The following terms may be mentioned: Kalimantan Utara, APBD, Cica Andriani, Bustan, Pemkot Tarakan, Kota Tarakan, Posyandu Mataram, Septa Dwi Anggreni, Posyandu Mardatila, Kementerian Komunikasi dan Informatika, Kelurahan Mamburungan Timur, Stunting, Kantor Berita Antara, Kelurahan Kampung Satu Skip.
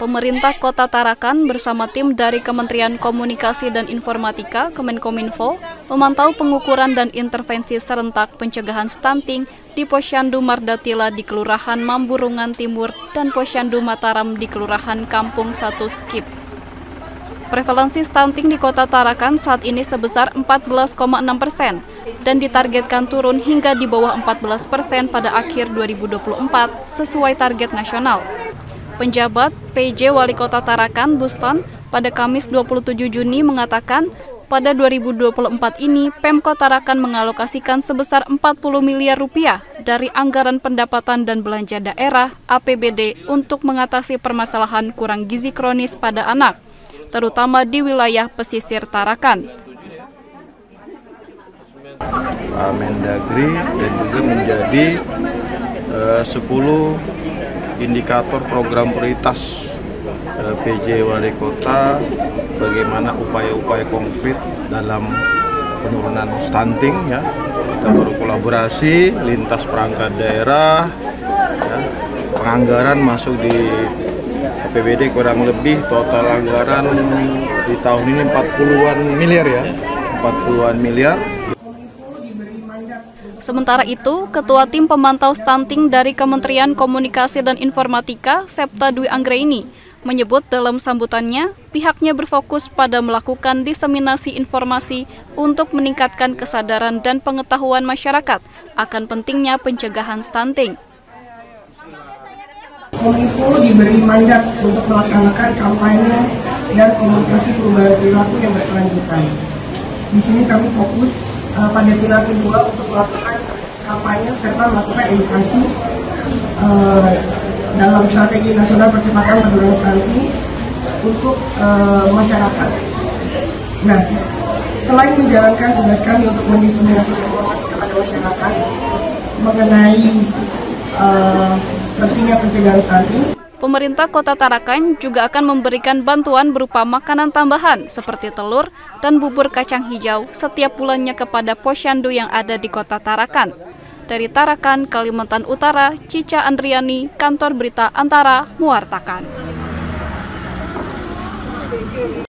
Pemerintah Kota Tarakan bersama tim dari Kementerian Komunikasi dan Informatika (Kemenkominfo) memantau pengukuran dan intervensi serentak pencegahan stunting di Posyandu Mardatila di Kelurahan Mamburungan Timur dan Posyandu Mataram di Kelurahan Kampung Satu Skip. Prevalensi stunting di Kota Tarakan saat ini sebesar 14,6% dan ditargetkan turun hingga di bawah 14% pada akhir 2024 sesuai target nasional. Penjabat PJ Wali Kota Tarakan, Bustan, pada Kamis 27 Juni mengatakan, pada 2024 ini Pemkot Tarakan mengalokasikan sebesar Rp40 miliar dari anggaran pendapatan dan belanja daerah (APBD) untuk mengatasi permasalahan kurang gizi kronis pada anak, terutama di wilayah pesisir Tarakan. Pak Mendagri dan juga menjadi 10 indikator program prioritas PJ Wali Kota, bagaimana upaya-upaya konkret dalam penurunan stunting, ya. Kita berkolaborasi lintas perangkat daerah, ya. Penganggaran masuk di APBD kurang lebih total anggaran di tahun ini 40-an miliar, ya, 40-an miliar. Sementara itu, Ketua Tim Pemantau Stunting dari Kementerian Komunikasi dan Informatika, Septa Dwi Anggreni, menyebut dalam sambutannya, pihaknya berfokus pada melakukan diseminasi informasi untuk meningkatkan kesadaran dan pengetahuan masyarakat akan pentingnya pencegahan stunting. Kominfo diberi mandat untuk melaksanakan kampanye dan komunikasi perubahan perilaku yang berkelanjutan. Di sini kami fokus pada pilar kedua untuk melakukan kampanye serta melakukan edukasi dalam strategi nasional percepatan penurunan stunting untuk masyarakat. Nah, selain menjalankan tugas kami untuk mendiseminasikan informasi kepada masyarakat mengenai pentingnya pencegahan stunting, pemerintah Kota Tarakan juga akan memberikan bantuan berupa makanan tambahan seperti telur dan bubur kacang hijau setiap bulannya kepada posyandu yang ada di Kota Tarakan. Dari Tarakan, Kalimantan Utara, Cica Andriani, Kantor Berita Antara, mewartakan.